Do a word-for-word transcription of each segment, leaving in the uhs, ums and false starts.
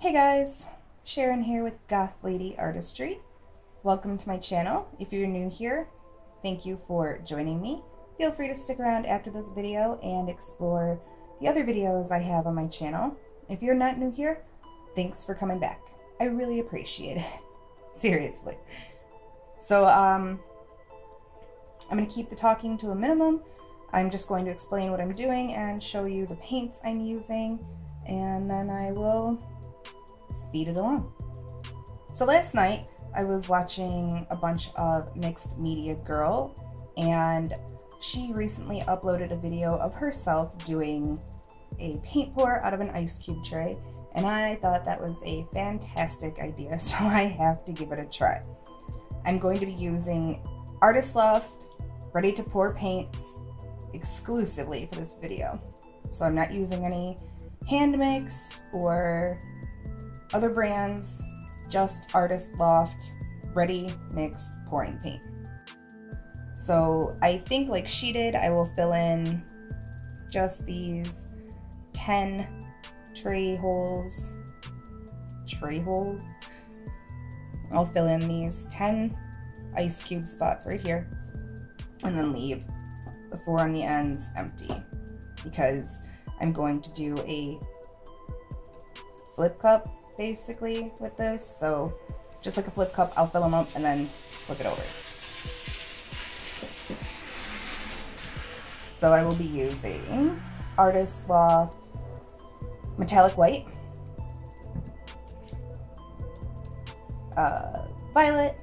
Hey guys, Sharon here with Goth Lady Artistry. Welcome to my channel. If you're new here, thank you for joining me. Feel free to stick around after this video and explore the other videos I have on my channel. If you're not new here, thanks for coming back. I really appreciate it. Seriously. So um, I'm going to keep the talking to a minimum. I'm just going to explain what I'm doing and show you the paints I'm using, and then I will speed it along. So last night I was watching a bunch of Mixed Media Girl, and she recently uploaded a video of herself doing a paint pour out of an ice cube tray, and I thought that was a fantastic idea, so I have to give it a try. I'm going to be using Artist's Loft ready to pour paints exclusively for this video, so I'm not using any hand mix or other brands, just Artist's Loft ready mixed pouring paint. So I think, like she did, I will fill in just these ten tray holes, tray holes? I'll fill in these ten ice cube spots right here and then leave the four on the ends empty, because I'm going to do a flip cup basically with this. So just like a flip cup, I'll fill them up and then flip it over. So I will be using Artist's Loft metallic white, uh, violet,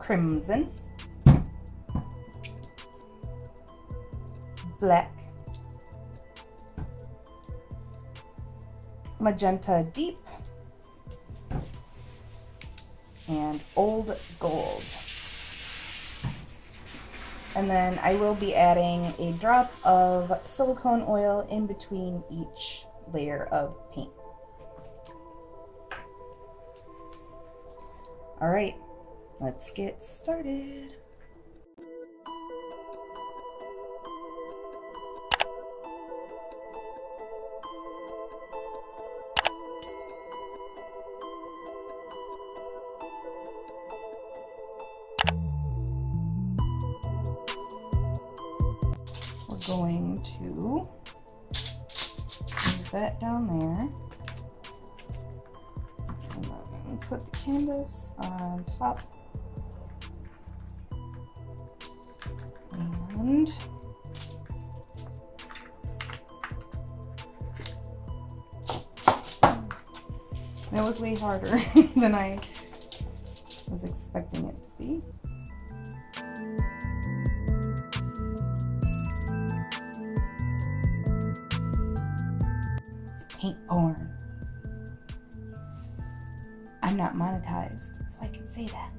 crimson, black, magenta deep, and old gold. And then I will be adding a drop of silicone oil in between each layer of paint. All right, let's get started. Going to move that down there and then put the canvas on top and that was way harder than I was expecting it to be. Paint porn. I'm not monetized, so I can say that.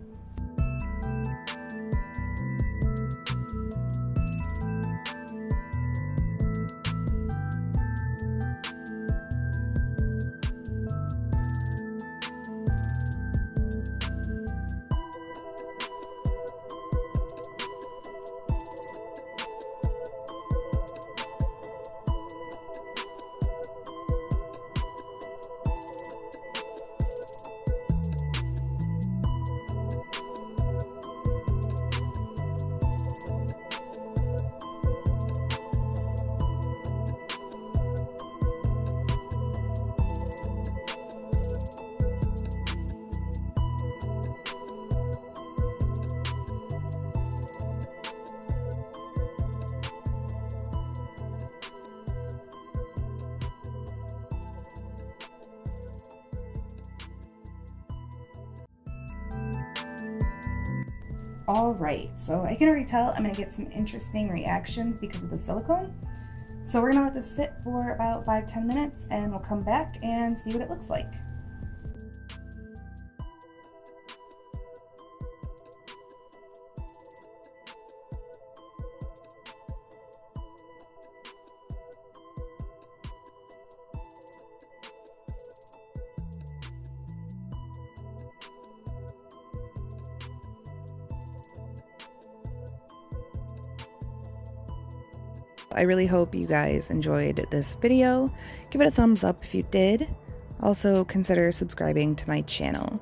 Alright, so I can already tell I'm going to get some interesting reactions because of the silicone. So we're going to let this sit for about five to ten minutes and we'll come back and see what it looks like. I really hope you guys enjoyed this video. Give it a thumbs up if you did. Also, consider subscribing to my channel.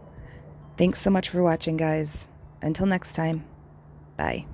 Thanks so much for watching, guys. Until next time, bye.